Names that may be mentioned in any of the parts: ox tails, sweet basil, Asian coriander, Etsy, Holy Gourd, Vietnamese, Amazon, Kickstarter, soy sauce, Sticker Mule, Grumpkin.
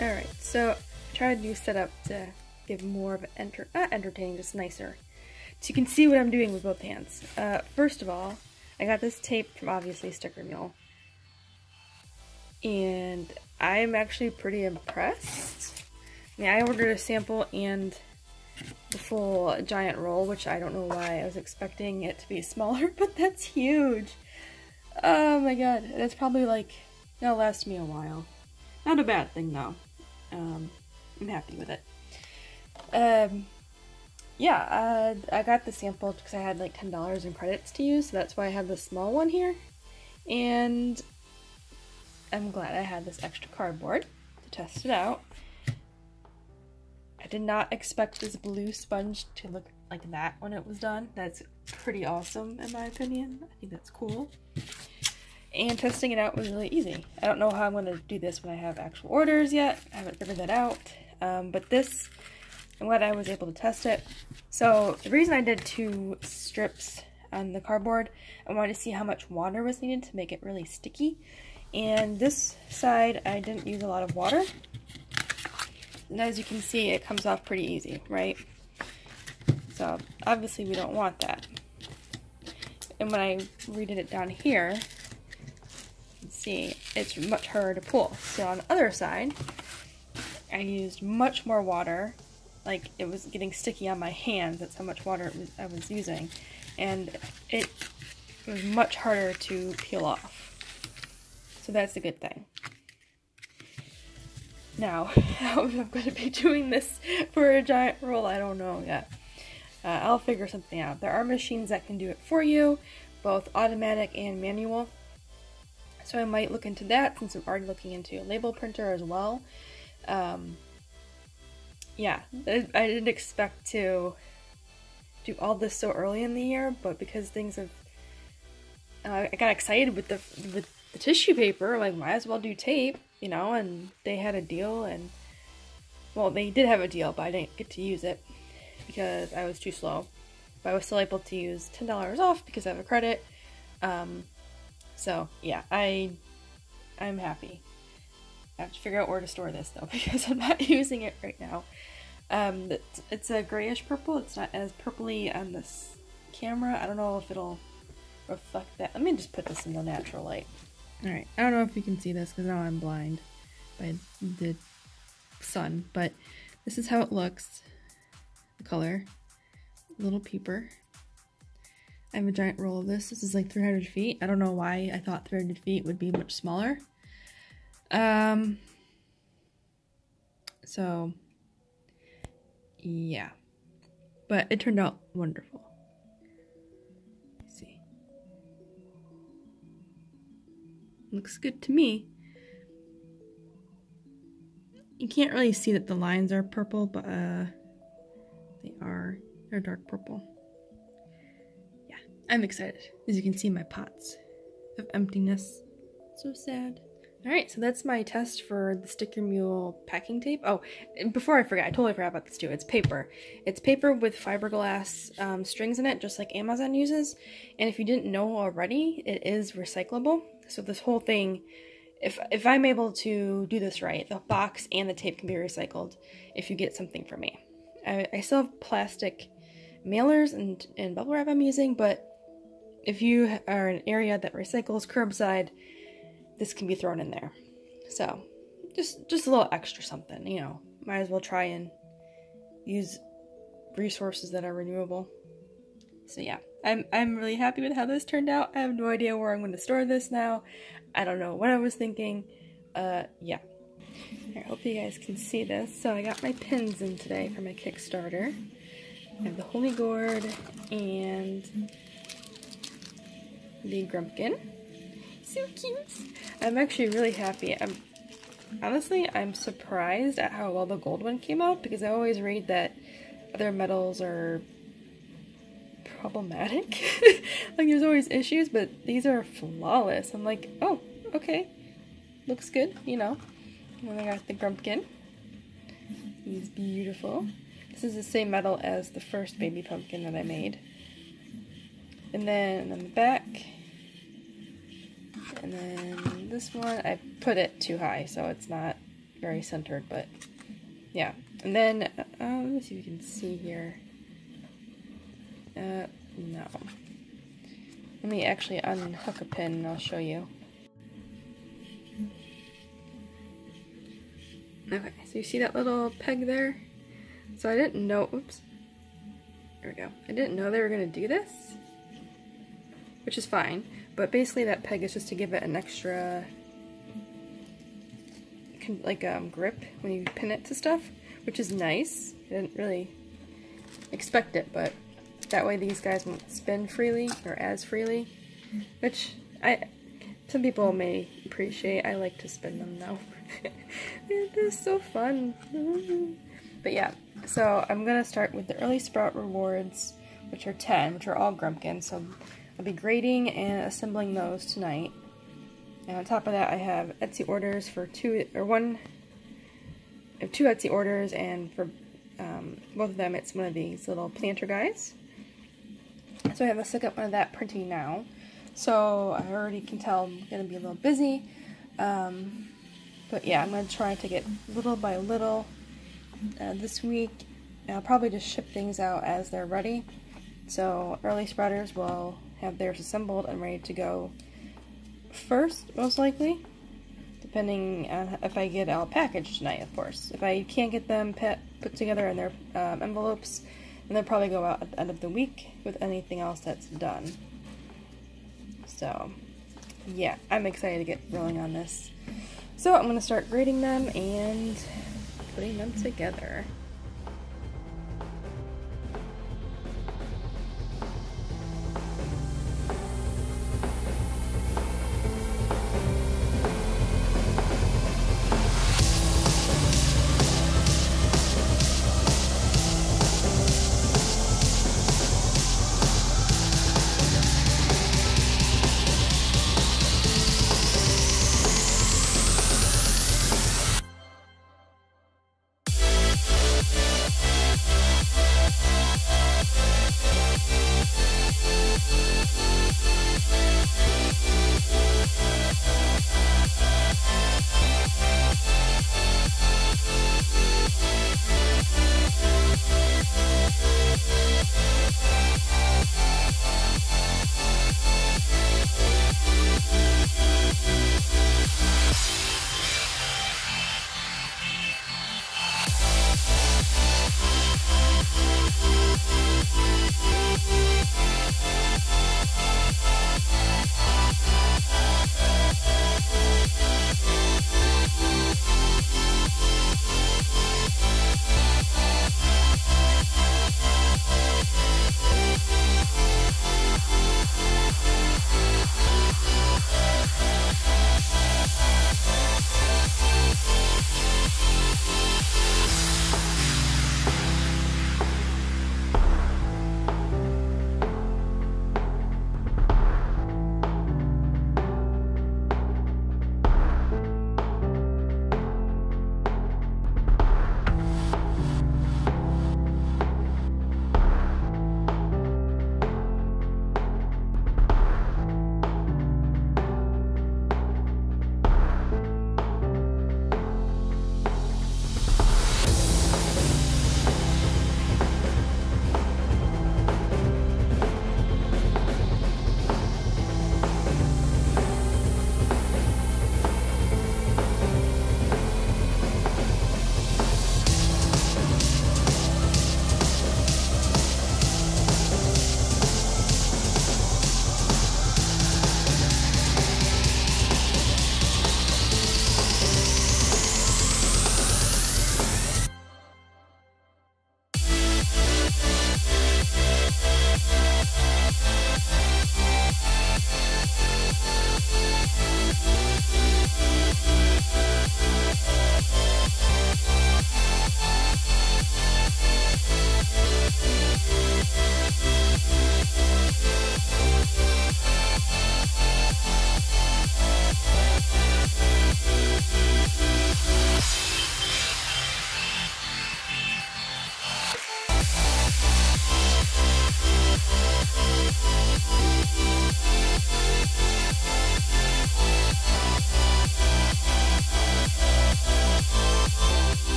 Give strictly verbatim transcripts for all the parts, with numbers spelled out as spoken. Alright, so I tried a new setup to give more of an enter not entertaining, just nicer. So you can see what I'm doing with both hands. Uh, first of all, I got this tape from obviously Sticker Mule. And I'm actually pretty impressed. I mean, I ordered a sample and the full giant roll, which I don't know why I was expecting it to be smaller, but that's huge. Oh my god, that's probably like, that'll last me a while. Not a bad thing though. Um, I'm happy with it. Um, yeah, uh, I got the sample because I had like ten dollars in credits to use, so that's why I have the small one here. And I'm glad I had this extra cardboard to test it out. I did not expect this blue sponge to look like that when it was done. That's pretty awesome in my opinion. I think that's cool. And testing it out was really easy. I don't know how I'm going to do this when I have actual orders yet. I haven't figured that out. Um, but this, I'm glad I was able to test it. So the reason I did two strips on the cardboard, I wanted to see how much water was needed to make it really sticky. And this side, I didn't use a lot of water. And as you can see, it comes off pretty easy, right? So obviously we don't want that. And when I redid it down here, see, it's much harder to pull. So on the other side, I used much more water, like it was getting sticky on my hands. That's how much water it was, I was using, and it was much harder to peel off. So that's a good thing. Now, how I'm going to be doing this for a giant roll, I don't know yet. Uh, I'll figure something out. There are machines that can do it for you, both automatic and manual. So I might look into that, since I'm already looking into a label printer as well. Um, yeah, I didn't expect to do all this so early in the year, but because things have... Uh, I got excited with the, with the tissue paper, like, might as well do tape, you know, and they had a deal, and... Well, they did have a deal, but I didn't get to use it because I was too slow. But I was still able to use ten dollars off because I have a credit. Um... So yeah, I, I'm happy. I have to figure out where to store this though, because I'm not using it right now. Um, it's, it's a grayish purple. It's not as purpley on this camera. I don't know if it'll reflect that. Let me just put this in the natural light. All right. I don't know if you can see this because now I'm blind by the sun, but this is how it looks. The color, little peeper. I have a giant roll of this. This is like three hundred feet. I don't know why I thought three hundred feet would be much smaller. Um, so, yeah. But it turned out wonderful. Let's see. Looks good to me. You can't really see that the lines are purple, but uh, they are. They're dark purple. I'm excited. As you can see, my pots of emptiness. So sad. Alright, so that's my test for the Sticker Mule packing tape. Oh, and before I forget, I totally forgot about this too. It's paper. It's paper with fiberglass um, strings in it, just like Amazon uses. And if you didn't know already, it is recyclable. So this whole thing, if, if I'm able to do this right, the box and the tape can be recycled if you get something from me. I, I still have plastic mailers and, and bubble wrap I'm using, but if you are an area that recycles curbside, this can be thrown in there. So just just a little extra something, you know, might as well try and use resources that are renewable. So yeah, I'm, I'm really happy with how this turned out. I have no idea where I'm going to store this now. I don't know what I was thinking. Uh, yeah. I hope you guys can see this. So I got my pins in today for my Kickstarter. I have the Holy Gourd and the Grumpkin. So cute! I'm actually really happy. I'm honestly, I'm surprised at how well the gold one came out, because I always read that other metals are problematic. Like, there's always issues, but these are flawless. I'm like, oh, okay. Looks good, you know. And I got the Grumpkin. He's beautiful. This is the same metal as the first baby pumpkin that I made. And then on the back, and then this one, I put it too high, so it's not very centered, but yeah. And then, uh, let me see if you can see here. Uh, no. Let me actually unhook a pin and I'll show you. Okay, so you see that little peg there? So I didn't know, oops, there we go. I didn't know they were going to do this, which is fine, but basically that peg is just to give it an extra, like, um, grip when you pin it to stuff, which is nice. I didn't really expect it, but that way these guys won't spin freely, or as freely, which I, some people may appreciate. I like to spin them though. They're so fun. But yeah, so I'm going to start with the Early Sprout Rewards, which are ten, which are all Grumpkin, so I'll be grading and assembling those tonight. And on top of that, I have Etsy orders for two, or one, I have two Etsy orders, and for um, both of them, it's one of these little planter guys. So I have a second one of that printing now. So I already can tell I'm going to be a little busy, um, but yeah, I'm going to try to get little by little. Uh, this week, I'll probably just ship things out as they're ready. So Early Sprouters will have theirs assembled and ready to go first, most likely, depending on if I get all packaged tonight, of course. If I can't get them put together in their um, envelopes, then they'll probably go out at the end of the week with anything else that's done. So yeah, I'm excited to get rolling on this. So I'm going to start grading them and putting them together.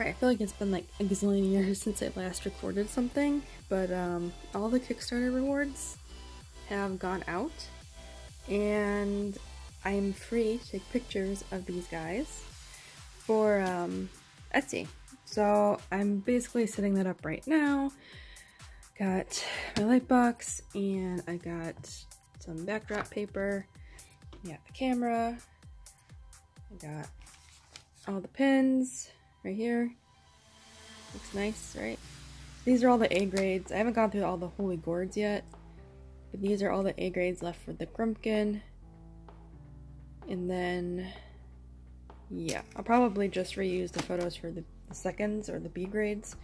I feel like it's been like a gazillion years since I last recorded something, but um, all the Kickstarter rewards have gone out, and I'm free to take pictures of these guys for um, Etsy. So I'm basically setting that up right now. Got my light box, and I got some backdrop paper. I got the camera. I got all the pins right here. Looks nice, right? These are all the A grades. I haven't gone through all the Holy Gourds yet, but these are all the A grades left for the Grumpkin. And then, yeah, I'll probably just reuse the photos for the, the seconds or the B grades,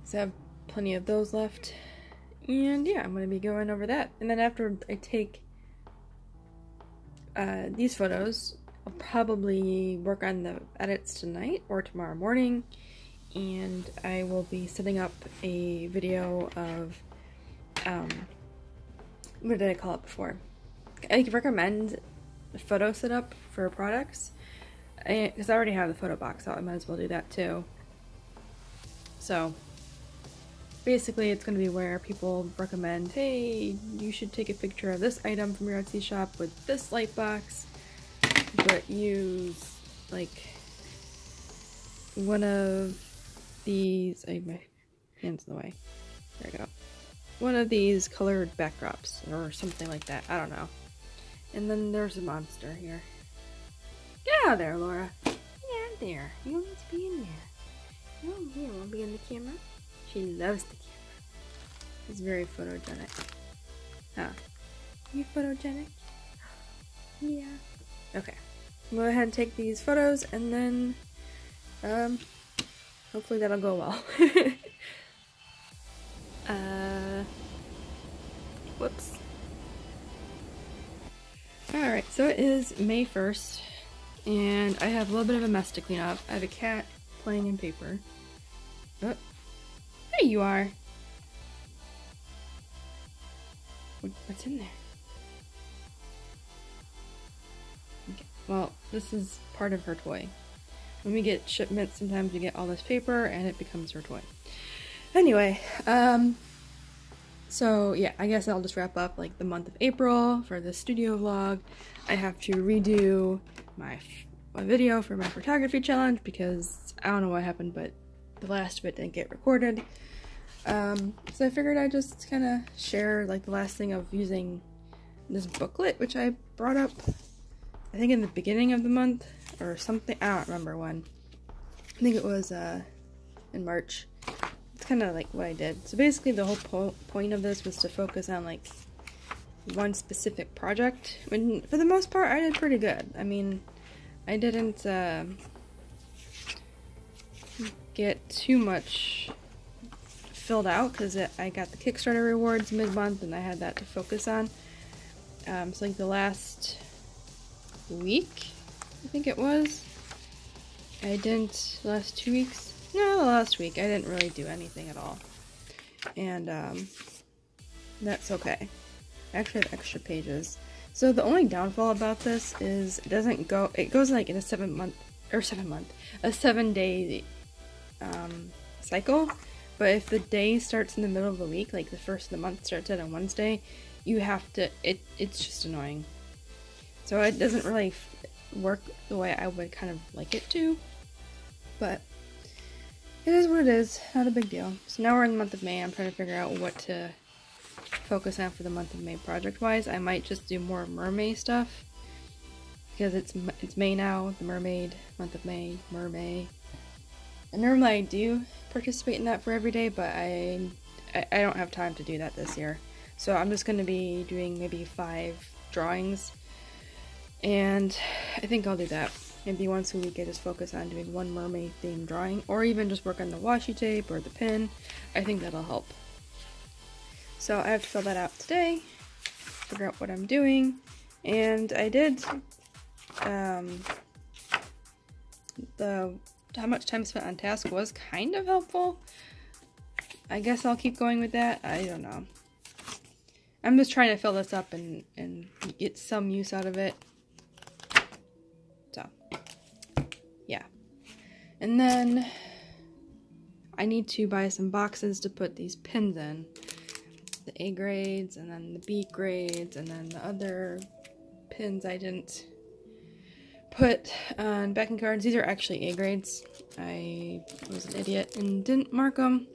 because I have plenty of those left. And yeah, I'm going to be going over that. And then after I take uh, these photos, I'll probably work on the edits tonight or tomorrow morning, and I will be setting up a video of, um, what did I call it before? I recommend a photo setup for products, because I, I already have the photo box out, so I might as well do that too. So, basically it's going to be where people recommend, hey, you should take a picture of this item from your Etsy shop with this light box, but use like one of these. I, my hand's in the way. There we go. one of these colored backdrops or something like that. I don't know. And then there's a monster here. Get out of there, Laura. Get out of there. You don't need to be in there. You don't need to be in the camera. She loves the camera. It's very photogenic. Huh. You photogenic? Yeah. Okay. I'll go ahead and take these photos and then um, hopefully that'll go well. uh, whoops. Alright, so it is May first and I have a little bit of a mess to clean up. I have a cat playing in paper. Oh. There you are! What's in there? Okay. Well, this is part of her toy. When we get shipments, sometimes we get all this paper and it becomes her toy. Anyway, um, so yeah, I guess I'll just wrap up like the month of April for the studio vlog. I have to redo my, my video for my photography challenge because I don't know what happened, but the last of it didn't get recorded. Um, so I figured I'd just kind of share like the last thing of using this booklet, which I brought up I think in the beginning of the month or something. I don't remember when. I think it was uh, in March. It's kind of like what I did. So basically the whole po point of this was to focus on like one specific project. And for the most part I did pretty good. I mean, I didn't uh, get too much filled out because I got the Kickstarter rewards mid-month and I had that to focus on. Um, so like the last week, I think it was, I didn't, the last two weeks, no, the last week, I didn't really do anything at all. And um, that's okay. I actually have extra pages. So the only downfall about this is it doesn't go, it goes like in a seven month, or seven month, a seven day um, cycle. But if the day starts in the middle of the week, like the first of the month starts out on Wednesday, you have to, it, it's just annoying. So it doesn't really f work the way I would kind of like it to, but it is what it is, not a big deal. So now we're in the month of May, I'm trying to figure out what to focus on for the month of May project-wise. I might just do more mermaid stuff, because it's, it's May now, the mermaid, month of May, mermaid. And normally I do participate in that for every day, but I, I I don't have time to do that this year. So I'm just going to be doing maybe five drawings, and I think I'll do that. Maybe once a week I just focus on doing one mermaid themed drawing, or even just work on the washi tape or the pin. I think that'll help. So I have to fill that out today, figure out what I'm doing, and I did um, the... how much time spent on task was kind of helpful. I guess I'll keep going with that. I don't know. I'm just trying to fill this up and, and get some use out of it. So, yeah. And then I need to buy some boxes to put these pins in. The A grades and then the B grades and then the other pins I didn't put on backing cards. These are actually A grades. I was an idiot and didn't mark them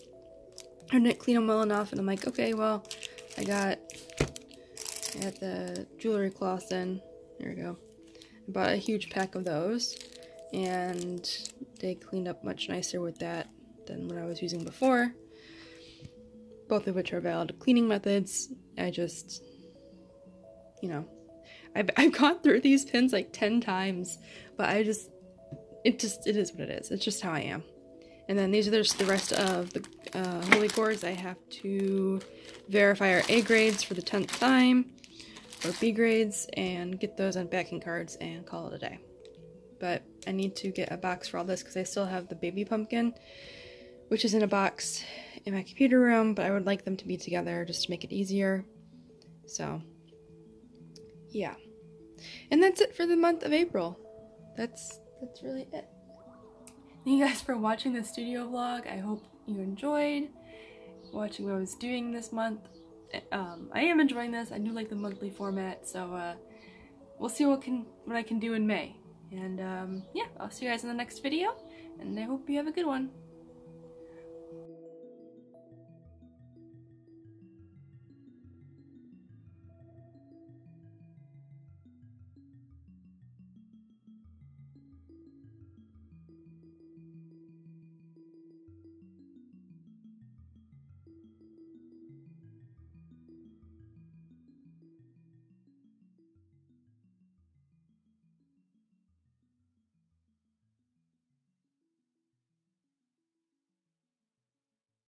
or didn't clean them well enough, and I'm like, okay, well, I got I got the jewelry cloths in. There we go. I bought a huge pack of those and they cleaned up much nicer with that than what I was using before, both of which are valid cleaning methods. I just, you know, I've, I've gone through these pins like ten times, but I just, it just, it is what it is. It's just how I am. And then these are just the rest of the uh, Holy Gourds. I have to verify our A grades for the tenth time, or B grades, and get those on backing cards and call it a day. But I need to get a box for all this because I still have the baby pumpkin, which is in a box in my computer room, but I would like them to be together just to make it easier. So, yeah. And that's it for the month of April. That's that's really it. Thank you guys for watching the studio vlog. I hope you enjoyed watching what I was doing this month. Um, I am enjoying this. I do like the monthly format, so uh, we'll see what can what I can do in May. And um, yeah, I'll see you guys in the next video, and I hope you have a good one.